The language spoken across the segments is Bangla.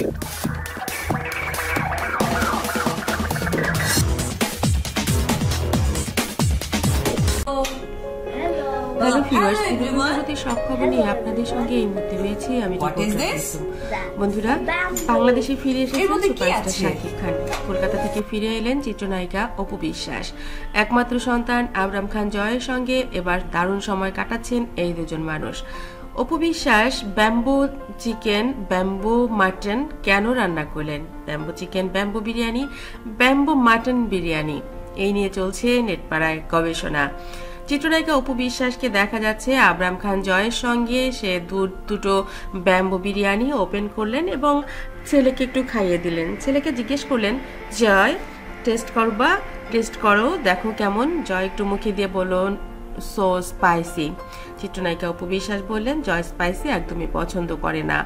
Hello everyone. What is this? বন্ধুরা বাংলাদেশে ফিরে এসেছেন সুপারস্টার শাকিব খান। কলকাতা থেকে ফিরে এলেন চিত্রনায়িকা অপু বিশ্বাস। একমাত্র সন্তান আবরাম খান জয়ের সঙ্গে এবার দারুণ সময় কাটাচ্ছেন এই দুজন মানুষ। Apu Biswas bamboo chicken, bamboo mutton কেন রান্না করলেন? Bamboo chicken, bamboo biryani, bamboo mutton biryani এই নিয়ে চলছে নেটপাড়ায় গবেষণা। চিত্রনায়িকা অপু বিশ্বাসকে দেখা যাচ্ছে আবরাম খান জয়ের সঙ্গে সে দুটো ব্যাম্বো বিরিয়ানি ওপেন করলেন এবং ছেলেকে একটু খাইয়ে দিলেন। ছেলেকে জিজ্ঞেস করলেন, জয় টেস্ট করবা? টেস্ট করো, দেখো কেমন। জয় একটু মুখে দিয়ে বলুন, সো স্পাইসি। চিত্রনায়িকা অপু বিশ্বাস বললেন, জয় স্পাইসি একদমই পছন্দ করে না।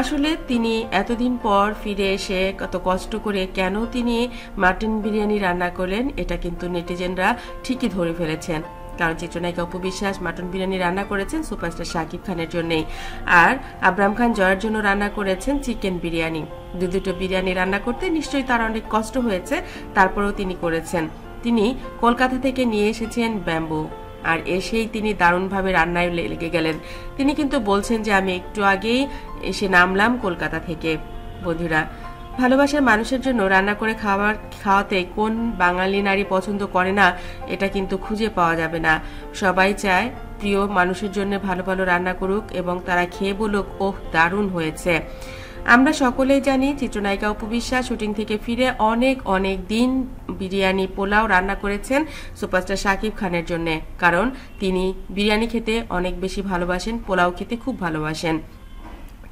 আসলে তিনি এতদিন পর ফিরে এসে কত কষ্ট করে কেন তিনি মাটন বিরিয়ানি রান্না করলেন এটা কিন্তু নেটিজেনরা ঠিকই ধরে ফেলেছেন, কারণ চিত্রনায়িকা অপু বিশ্বাস মাটন বিরিয়ানি রান্না করেছেন সুপারস্টার শাকিব খানের জন্যেই, আর আবরাম খান জয়ের জন্য রান্না করেছেন চিকেন বিরিয়ানি। দুটো বিরিয়ানি রান্না করতে নিশ্চয়ই তার অনেক কষ্ট হয়েছে, তারপরেও তিনি করেছেন। তিনি কলকাতা থেকে নিয়ে এসেছেন ব্যাম্বু, আর এসেই তিনি দারুণভাবে রান্নায় লেগে গেলেন। তিনি কিন্তু বলছেন যে আমি একটু আগেই এসে নামলাম কলকাতা থেকে। বন্ধুরা, ভালোবাসার মানুষের জন্য রান্না করে খাওয়াতে কোন বাঙালি নারী পছন্দ করে না এটা কিন্তু খুঁজে পাওয়া যাবে না। সবাই চায় প্রিয় মানুষের জন্য ভালো ভালো রান্না করুক এবং তারা খেয়ে বলুক, ওহ দারুণ হয়েছে। আমরা সকলেই জানি চিত্রনায়িকা অপু বিশ্বাস শুটিং থেকে ফিরে অনেক দিন বিরিয়ানি পোলাও রান্না করেছেন সুপারস্টার শাকিব খানের জন্য, কারণ তিনি বিরিয়ানি খেতে অনেক বেশি ভালোবাসেন, পোলাও খেতে খুব ভালোবাসেন।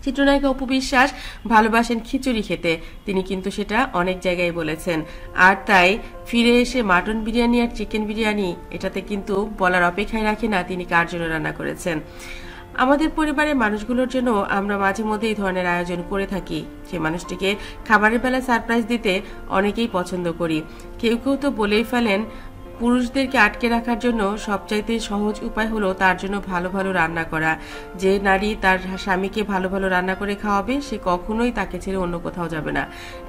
চিত্রনায়িকা অপু বিশ্বাস ভালোবাসেন খিচুড়ি খেতে, তিনি কিন্তু সেটা অনেক জায়গায় বলেছেন। আর তাই ফিরে এসে মাটন বিরিয়ানি আর চিকেন বিরিয়ানি এটাতে কিন্তু বলার অপেক্ষায় রাখে না তিনি কার জন্য রান্না করেছেন। আমাদের পরিবারের মানুষগুলোর জন্য আমরা মাঝে মধ্যে এই ধরনের আয়োজন করে থাকি। সে মানুষটিকে খাবারের বেলা সারপ্রাইজ দিতে অনেকেই পছন্দ করি। কেউ কেউ তো বলেই ফেলেন পুরুষদেরকে আটকে রাখার জন্য সবচাইতে সহজ উপায় হলো তার জন্য ভালো ভালো রান্না করা। যে নারী তার স্বামীকে ভালো ভালো রান্না করে খাওয়াবে সে কখনোই তাকে ছেড়ে অন্য কোথাও যাবে না।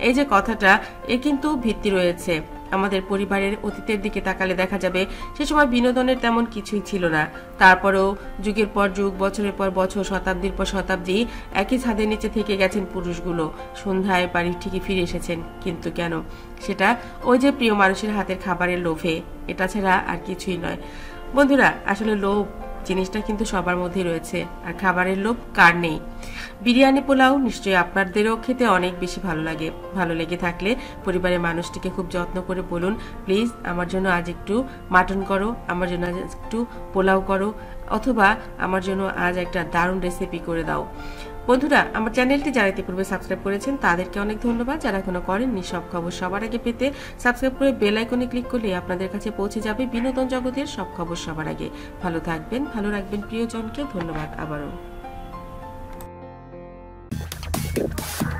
এই যে কথাটা, এ কিন্তু ভিত্তি রয়েছে। আমাদের পরিবারের অতীতের দিকে তাকালে দেখা যাবে সে সময় বিনোদনের তেমন কিছুই ছিল না, তারপরেও যুগের পর যুগ, বছরের পর বছর, শতাব্দীর পর শতাব্দী একই ছাদের নিচে থেকে গেছেন পুরুষগুলো। সন্ধ্যায় বাড়ি ঠিকই ফিরে এসেছেন, কিন্তু কেন? সেটা ওই যে প্রিয় মানুষের হাতের খাবারের লোভে, এটা ছাড়া আর কিছুই নয়। বন্ধুরা, আসলে লোভ জিনিসটা কিন্তু সবার মধ্যেই রয়েছে, আর খাবারের লোভ কার নেই? বিরিয়ানি পোলাও নিশ্চয়ই আপনাদেরও খেতে অনেক বেশি ভালো লাগে। ভালো লেগে থাকলে পরিবারের মানুষটিকে খুব যত্ন করে বলুন, প্লিজ আমার জন্য আজ একটু মাটন করো, আমার জন্য আজ একটু পোলাও করো, অথবা আমার জন্য আজ একটা দারুণ রেসিপি করে দাও। বন্ধুরা, আমার চ্যানেলটি যারা ইতিপূর্বে সাবস্ক্রাইব করেছেন তাদেরকে অনেক ধন্যবাদ। যারা এখনো করেননি, সব খবর সবার আগে পেতে সাবস্ক্রাইব করে বেল আইকনে ক্লিক করলে আপনাদের কাছে পৌঁছে যাবে বিনোদন জগতের সব খবর সবার আগে। ভালো থাকবেন, ভালো রাখবেন প্রিয়জনকে। ধন্যবাদ আবারও।